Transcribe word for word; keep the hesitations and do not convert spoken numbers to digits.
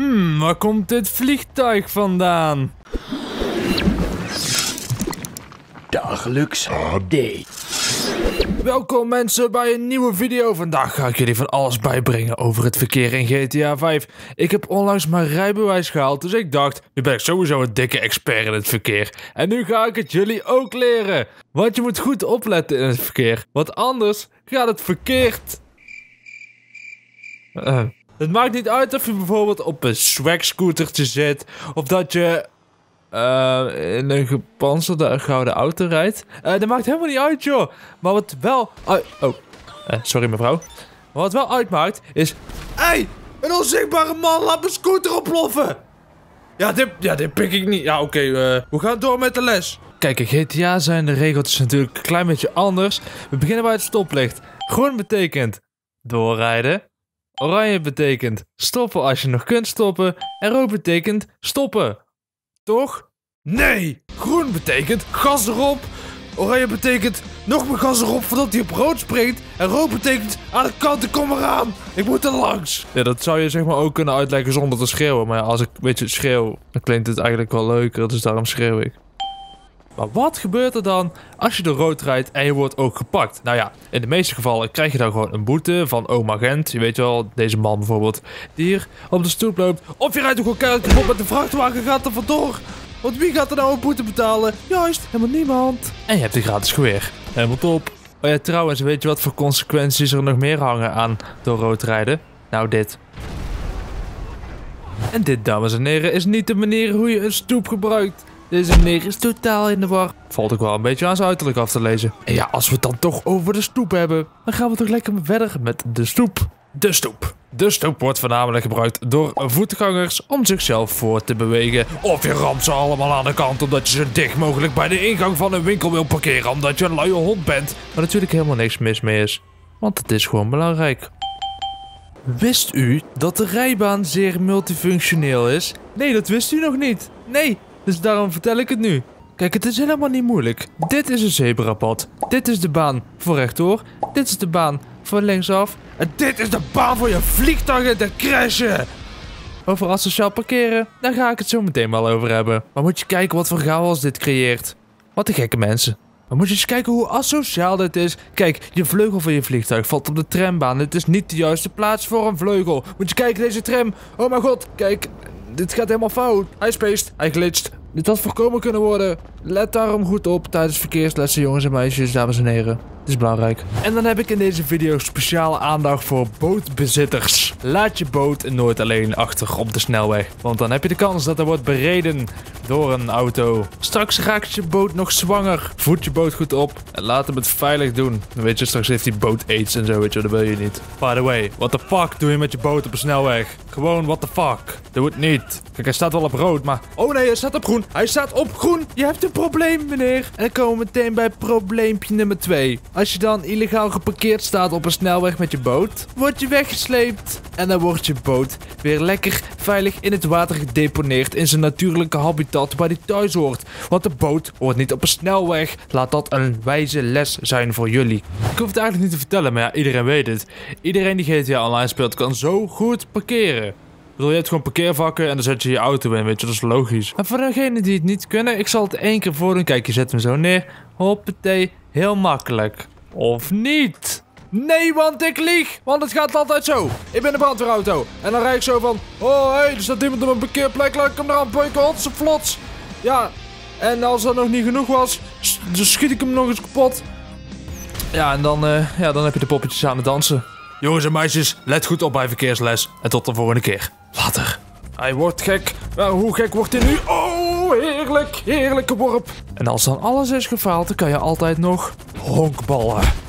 Hmm, waar komt dit vliegtuig vandaan? Dagelijks Haadee. Welkom mensen bij een nieuwe video. Vandaag ga ik jullie van alles bijbrengen over het verkeer in G T A vijf. Ik heb onlangs mijn rijbewijs gehaald, dus ik dacht, nu ben ik sowieso een dikke expert in het verkeer. En nu ga ik het jullie ook leren. Want je moet goed opletten in het verkeer, want anders gaat het verkeerd. Uh, het maakt niet uit of je bijvoorbeeld op een swag scootertje zit, of dat je... Uh, in een gepantserde gouden auto rijdt. Uh, dat maakt helemaal niet uit, joh. Maar wat wel uit... Oh, uh, sorry mevrouw. Maar wat wel uitmaakt is... Hé, hey, een onzichtbare man laat mijn scooter oploffen. Ja, dit, ja, dit pik ik niet. Ja, oké, okay, uh, we gaan door met de les. Kijk, in G T A zijn de regels natuurlijk een klein beetje anders. We beginnen bij het stoplicht. Groen betekent doorrijden. Oranje betekent stoppen als je nog kunt stoppen. En rood betekent stoppen. Toch? Nee! Groen betekent gas erop. Oranje betekent nog meer gas erop voordat hij op rood springt. En rood betekent aan de kanten kom eraan. Ik moet er langs. Ja, dat zou je zeg maar ook kunnen uitleggen zonder te schreeuwen. Maar ja, als ik een beetje schreeuw, dan klinkt het eigenlijk wel leuker. Dus daarom schreeuw ik. Maar wat gebeurt er dan als je door rood rijdt en je wordt ook gepakt? Nou ja, in de meeste gevallen krijg je dan gewoon een boete van oom agent. Je weet wel, deze man bijvoorbeeld, die hier op de stoep loopt. Of je rijdt ook gewoon keihard kapot met de vrachtwagen, gaat er vandoor. Want wie gaat er nou een boete betalen? Juist, helemaal niemand. En je hebt een gratis geweer. Helemaal top. Oh ja, trouwens, weet je wat voor consequenties er nog meer hangen aan door rood rijden? Nou, dit. En dit, dames en heren, is niet de manier hoe je een stoep gebruikt. Deze meneer is totaal in de war. Valt ook wel een beetje aan zijn uiterlijk af te lezen. En ja, als we het dan toch over de stoep hebben, dan gaan we toch lekker verder met de stoep. De stoep. De stoep wordt voornamelijk gebruikt door voetgangers om zichzelf voor te bewegen. Of je ramt ze allemaal aan de kant omdat je zo dicht mogelijk bij de ingang van een winkel wil parkeren omdat je een luie hond bent. Waar natuurlijk helemaal niks mis mee is, want het is gewoon belangrijk. Wist u dat de rijbaan zeer multifunctioneel is? Nee, dat wist u nog niet. Nee. Dus daarom vertel ik het nu. Kijk, het is helemaal niet moeilijk. Dit is een zebrapad. Dit is de baan voor rechtdoor. Dit is de baan voor linksaf. En dit is de baan voor je vliegtuigen te crashen. Over asociaal parkeren, daar ga ik het zo meteen wel over hebben. Maar moet je kijken wat voor chaos dit creëert. Wat een gekke mensen. Maar moet je eens kijken hoe asociaal dit is. Kijk, je vleugel van je vliegtuig valt op de trambaan. Het is niet de juiste plaats voor een vleugel. Moet je kijken, deze tram. Oh mijn god, kijk. Dit gaat helemaal fout. Hij spaced, hij glitcht. Dit had voorkomen kunnen worden. Let daarom goed op tijdens verkeerslessen, jongens en meisjes, dames en heren. Het is belangrijk. En dan heb ik in deze video speciale aandacht voor bootbezitters. Laat je boot nooit alleen achter op de snelweg. Want dan heb je de kans dat er wordt bereden door een auto. Straks raakt je boot nog zwanger. Voed je boot goed op en laat hem het veilig doen. Dan weet je, straks heeft die boot aids en zo, weet je, dat wil je niet. By the way, what the fuck doe je met je boot op de snelweg? Gewoon what the fuck. Doe het niet. Kijk, hij staat wel op rood, maar... Oh nee, hij staat op groen. Hij staat op groen. Je hebt een probleem, meneer. En dan komen we meteen bij probleempje nummer twee. Als je dan illegaal geparkeerd staat op een snelweg met je boot, word je weggesleept. En dan wordt je boot weer lekker veilig in het water gedeponeerd in zijn natuurlijke habitat waar die thuis hoort. Want de boot hoort niet op een snelweg. Laat dat een wijze les zijn voor jullie. Ik hoef het eigenlijk niet te vertellen, maar ja, iedereen weet het. Iedereen die G T A Online speelt kan zo goed parkeren. Ik bedoel, je hebt gewoon parkeervakken en dan zet je je auto in, weet je, dat is logisch. En voor degenen die het niet kunnen, ik zal het één keer voordoen. Kijk, je zet hem zo neer. Hoppatee, heel makkelijk. Of niet? Nee, want ik lieg, want het gaat altijd zo. Ik ben een brandweerauto en dan rijd ik zo van... Oh, hé, hey, er staat iemand op een parkeerplek, laat ik hem eraan beuken, hotse flots. Ja, en als dat nog niet genoeg was, dus schiet ik hem nog eens kapot. Ja, en dan, uh, ja, dan heb je de poppetjes aan het dansen. Jongens en meisjes, let goed op bij verkeersles en tot de volgende keer. Later. Hij wordt gek. Maar hoe gek wordt hij nu? Oh, heerlijk. Heerlijke worp. En als dan alles is gefaald, dan kan je altijd nog honkballen.